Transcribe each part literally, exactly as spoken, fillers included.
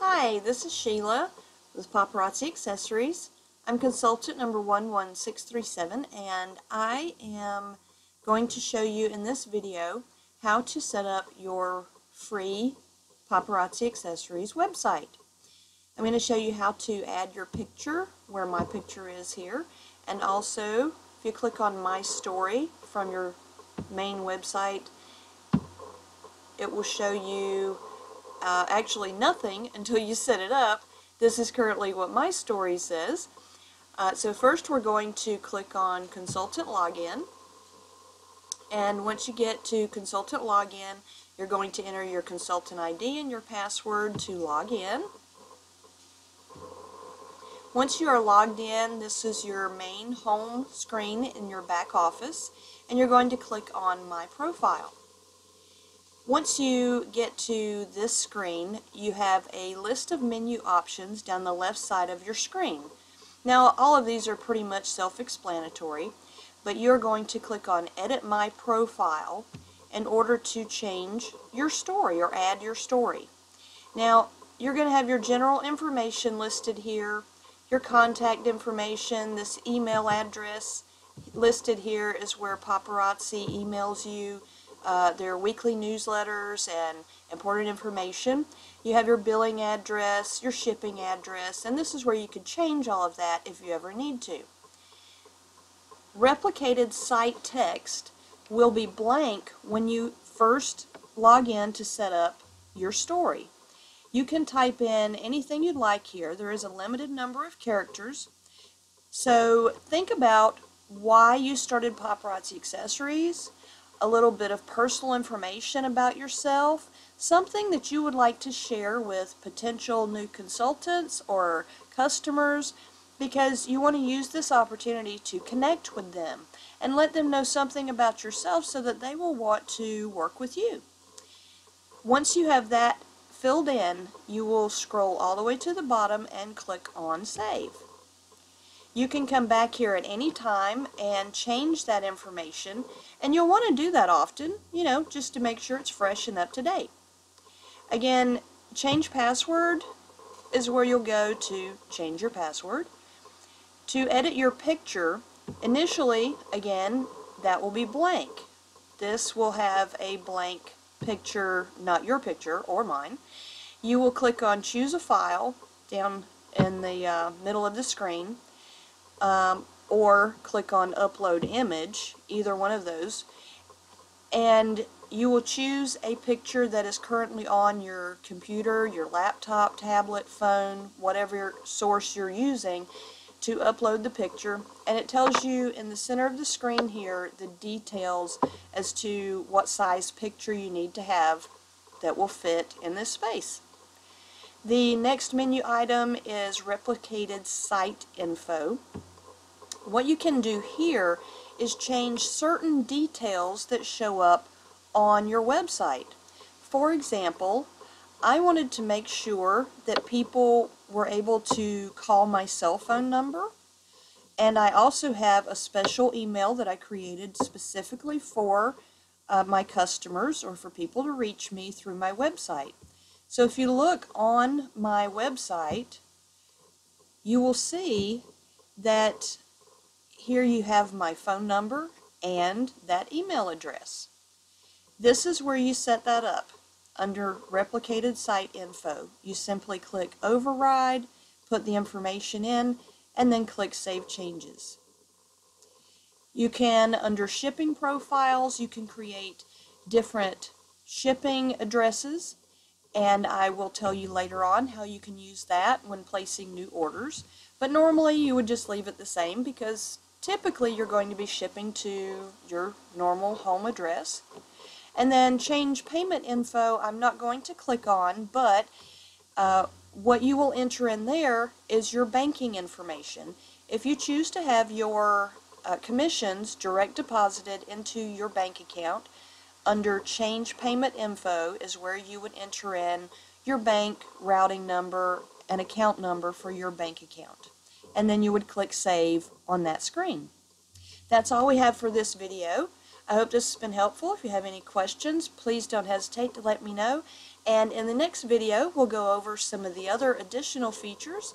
Hi, this is Sheila with Paparazzi Accessories. I'm consultant number one one six three seven, and I am going to show you in this video how to set up your free Paparazzi Accessories website. I'm going to show you how to add your picture, where my picture is here, and also if you click on My Story from your main website, it will show you Uh, actually nothing until you set it up. This is currently what My Story says. Uh, so first we're going to click on Consultant Login, and once you get to Consultant Login, you're going to enter your consultant I D and your password to log in. Once you are logged in, this is your main home screen in your back office, and you're going to click on My Profile. Once you get to this screen, you have a list of menu options down the left side of your screen. Now, all of these are pretty much self-explanatory, but you're going to click on Edit My Profile in order to change your story or add your story. Now, you're going to have your general information listed here, your contact information, this email address listed here is where Paparazzi emails you Uh, their weekly newsletters and important information. You have your billing address, your shipping address, and this is where you could change all of that if you ever need to. Replicated site text will be blank when you first log in to set up your story. You can type in anything you'd like here. There is a limited number of characters. So think about why you started Paparazzi Accessories, a little bit of personal information about yourself, something that you would like to share with potential new consultants or customers, because you want to use this opportunity to connect with them and let them know something about yourself so that they will want to work with you. Once you have that filled in, you will scroll all the way to the bottom and click on Save. You can come back here at any time and change that information, and you'll want to do that often, you know, just to make sure it's fresh and up to date. Again, change password is where you'll go to change your password. To edit your picture, initially, again, that will be blank. This will have a blank picture, not your picture or mine. You will click on Choose a File down in the uh, middle of the screen. Um, or click on Upload Image, either one of those, and you will choose a picture that is currently on your computer, your laptop, tablet, phone, whatever source you're using to upload the picture, and it tells you in the center of the screen here the details as to what size picture you need to have that will fit in this space. The next menu item is Replicated Site Info. What you can do here is change certain details that show up on your website. For example, I wanted to make sure that people were able to call my cell phone number, and I also have a special email that I created specifically for uh, my customers or for people to reach me through my website. So if you look on my website, you will see that here you have my phone number and that email address. This is where you set that up under Replicated Site Info. You simply click Override, put the information in, and then click Save Changes. You can, under Shipping Profiles, you can create different shipping addresses, and I will tell you later on how you can use that when placing new orders. But normally you would just leave it the same, because typically you're going to be shipping to your normal home address. And then Change Payment Info, I'm not going to click on, but uh, what you will enter in there is your banking information. If you choose to have your uh, commissions direct deposited into your bank account, under Change Payment Info is where you would enter in your bank routing number and account number for your bank account. And then you would click Save on that screen. That's all we have for this video. I hope this has been helpful. If you have any questions, please don't hesitate to let me know. And in the next video, we'll go over some of the other additional features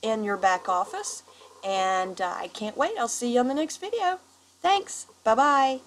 in your back office. And uh, I can't wait. I'll see you on the next video. Thanks. Bye-bye.